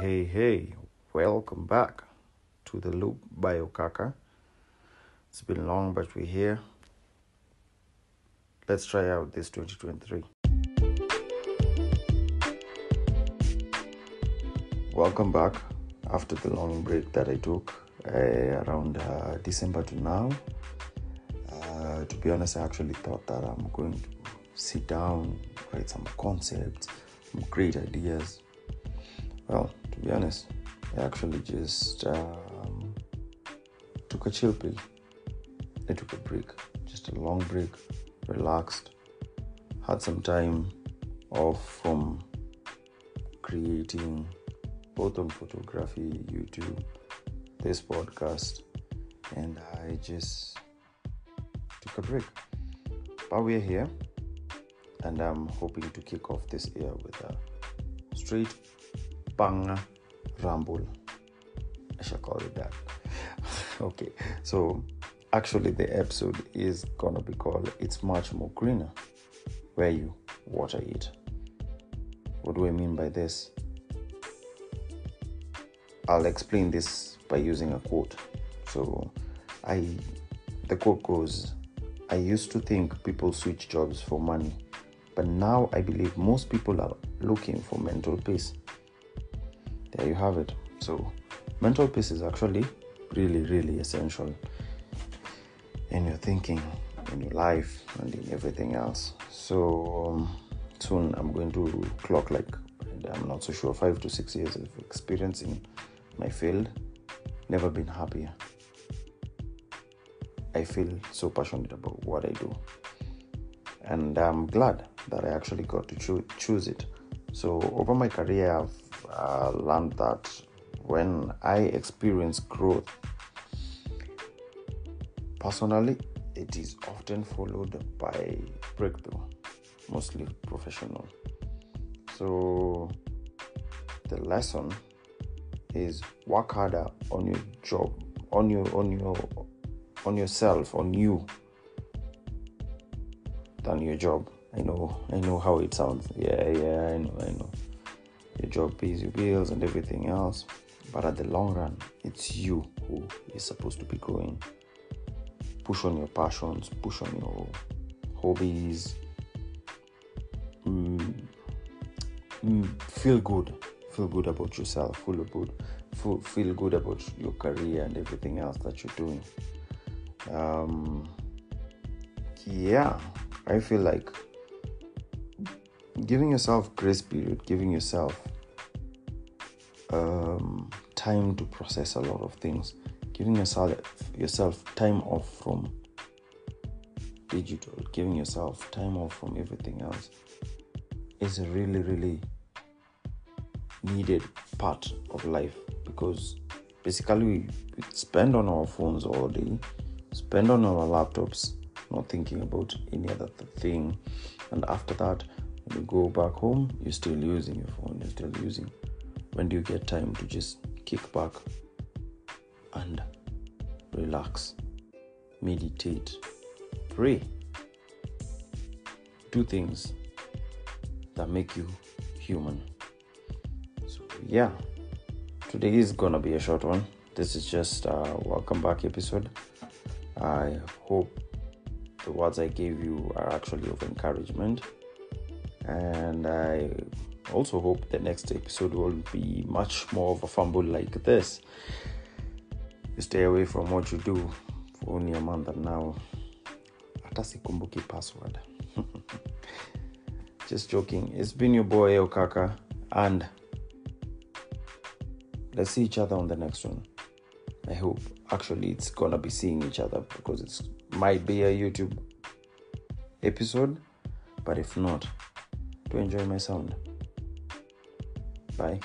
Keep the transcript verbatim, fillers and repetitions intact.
Hey, hey, welcome back to The Loop by Okaka. It's been long, but we're here. Let's try out this twenty twenty-three. Welcome back after the long break that I took uh, around uh, December to now. Uh, to be honest, I actually thought that I'm going to sit down, write some concepts, some great ideas. Well, to be honest, I actually just um, took a chill pill. I took a break, just a long break, relaxed, had some time off from creating both on photography, YouTube, this podcast, and I just took a break. But we're here, and I'm hoping to kick off this year with a straight banger ramble. I shall call it that. Okay, so actually the episode is gonna be called It's Much More Greener Where You Water It. What do I mean by this? I'll explain this by using a quote. So I the quote goes, I used to think people switch jobs for money, but now I believe most people are looking for mental peace. There you have it. So mental peace is actually really, really essential in your thinking, in your life, and in everything else. So um, soon I'm going to clock, like, I'm not so sure, five to six years of experience in my field. Never been happier. I feel so passionate about what I do, and I'm glad that I actually got to cho- choose it. So over my career, I've uh, learned that when I experience growth personally, it is often followed by breakthrough, mostly professional. So the lesson is work harder on your job, on your on your on yourself, on you, than your job. I know, I know how it sounds. Yeah, yeah, I know, I know. Your job pays your bills and everything else, but at the long run, it's you who is supposed to be growing. Push on your passions, push on your hobbies. Mm. Mm, feel good, feel good about yourself, feel good, feel, feel good about your career and everything else that you're doing. Um, yeah, I feel like giving yourself grace period, giving yourself um, time to process a lot of things, giving yourself yourself time off from digital, giving yourself time off from everything else, is a really, really needed part of life, because basically we spend on our phones all day, spend on our laptops, not thinking about any other thing. And after that, when you go back home, you're still using your phone, you're still using. When do you get time to just kick back and relax, meditate, pray, do things that make you human? So yeah, today is gonna be a short one. This is just a welcome back episode. I hope the words I gave you are actually of encouragement, and I also hope the next episode will be much more of a fumble like this. You stay away from what you do for only a month and now atasikumbuki password. Just joking. It's been your boy Okaka, and let's see each other on the next one. I hope actually it's gonna be seeing each other, because it might be a YouTube episode, but if not, to enjoy my sound. Bye.